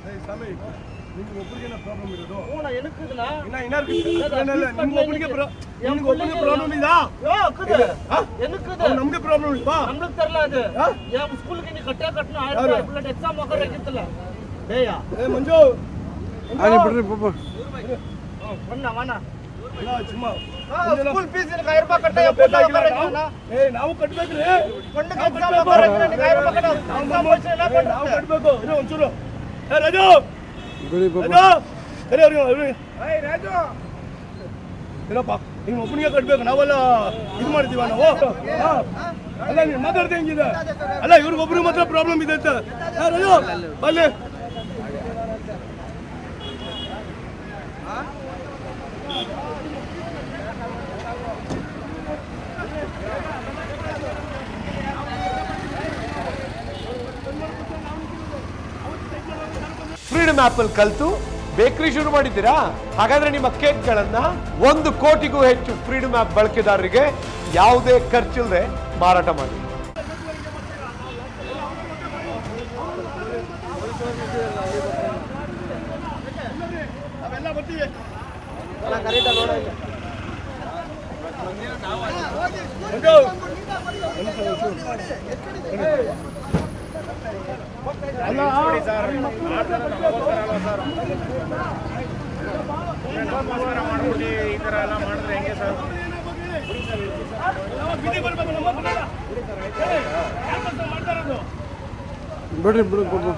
سكول فيز غير بكرة يا بطل بكرة. إيه ناو كت بكرة. كندا كت بكرة. غير بكرة. ناو موش لا كت. ناو كت بكرة. هنا ونشلو. هلا راجو. راجو. هلا ريو. هاي راجو. هلا باك. إيه موبنية كت بكرة. ناو ولا. إدمار ديوانا. ها. هلا نير مدر تيجي ده. هلا يور غبرو مطلب problem بيدتا. ها راجو. بالله. Freedom app ಅಲ್ಲಿ ಕಲ್ತು bakery ಶುರು ಮಾಡಿದಿರಾ ಹಾಗಾದ್ರೆ ನಿಮ್ಮ ಕೇಕ್ ಗಳನ್ನ 1 ಕೋಟಿಗೂ ಹೆಚ್ಚು ಫ್ರೀಡಮ್ ಆಪ್ ಬಳಕೆದಾರರಿಗೆ ಯಾವುದೇ ಖರ್ಚಿಲ್ಲದೆ ಮಾರಾಟ ಮಾಡಿ بدر بدر بدر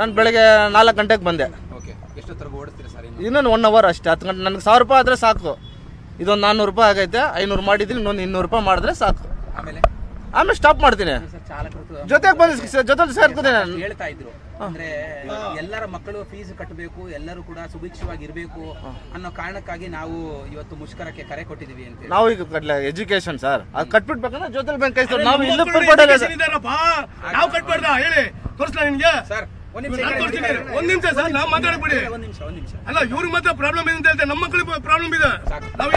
ನಾನು ಬೆಳಗ್ಗೆ 4 ಗಂಟೆಗೆ ಬಂದೆ. ಓಕೆ. ಎಷ್ಟೊತ್ತರೆಗೆ ಓಡಿಸ್ತೀರಾ ಸರ್ ಇನ್ನು? ಇನ್ನೊಂದು 1 ಅವರ್ ಅಷ್ಟೇ. 10 ಗಂಟೆ ನನಗೆ 1000 ರೂಪಾಯಿ ಆದ್ರೆ ಸಾಕು. ಇದೊಂದು 400 ರೂಪಾಯಿ ಆಗೈತೆ. 500 ಮಾಡಿದ್ರೆ ಇನ್ನೊಂದು 200 ರೂಪಾಯಿ ಮಾಡಿದ್ರೆ ಸಾಕು. ಆಮೇಲೆ ಸ್ಟಾಪ್ ಮಾಡ್ತೀನಿ. ಜೊತೆಗೆ ಬಂದಿದ್ದೆ ಸರ್. ಜೊತೆಗೆ ಸೇರ್ತಿದ್ದೆ ನಾನು. ಹೇಳ್ತಾ ಇದ್ರು. ಅಂದ್ರೆ ಎಲ್ಲರ ಮಕ್ಕಳು ಫೀಸ್ ಕಟ್ಟಬೇಕು, ಎಲ್ಲರೂ ಕೂಡ ಸುಭಿಕ್ಷವಾಗಿ ಇರಬೇಕು ಅನ್ನೋ ಕಾರಣಕ್ಕಾಗಿ ನಾವು ಇವತ್ತು ಮುಷ್ಕರಕ್ಕೆ ಕರೆ ಕೊಟ್ಟಿದ್ದೀವಿ ಅಂತ. ನಾವು ಈಗ ಕಟ್ಲ ಎಜುಕೇಶನ್ ಸರ್. ಅದು ಕಟ್ಬಿಡಬೇಕಂದ್ರೆ ಜೊತೆಗೆ ಬ್ಯಾಂಕ್ ಕೈಸೋರು ನಾವು ಇಲ್ಲೂ ಪರ್ಪಡಲ್ಲ ಸರ್. ನಾವು ಕಟ್ಬಿಡದ ಹೇಳಿ ತೋರಿಸ್ಲಾ ನಿಮಗೆ ಸರ್. ಒಂದು ನಿಮಿಷ ಸರ್, ನಾವು ಮಾತಾಡಬೇಡಿ. ಅಲ್ಲ ಇವ್ರ ಮಾತ್ರ ಪ್ರಾಬ್ಲಮ್ ಇದೆ ಅಂತ ಹೇಳ್ತಾರೆ, ನಮ್ಮ ಮಕ್ಕಳಿಗೆ ಪ್ರಾಬ್ಲಮ್ ಇದೆ. ನಾವು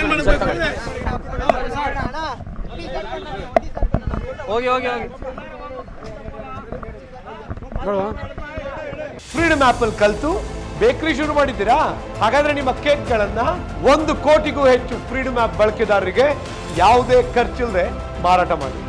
ಏನು ಮಾಡಬೇಕು? ಹೋಗಿ ಹೋಗಿ ಹೋಗಿ ಫ್ರೀಡಮ್ ಆಪ್ ಅಲ್ಲಿ ಕಲ್ತು ಬೇಕರಿ ಶುರು ಮಾಡಿದ್ದೀರಾ ಹಾಗಾದ್ರೆ ನಿಮ್ಮ ಕೇಕ್ ಗಳನ್ನ 1 ಕೋಟಿಗೂ ಹೆಚ್ಚು ಫ್ರೀಡಮ್ ಆಪ್ ಬಳಕೆದಾರರಿಗೆ ಯಾವುದೇ ಖರ್ಚಿಲ್ಲದೆ ಮಾರಾಟ ಮಾಡಿ.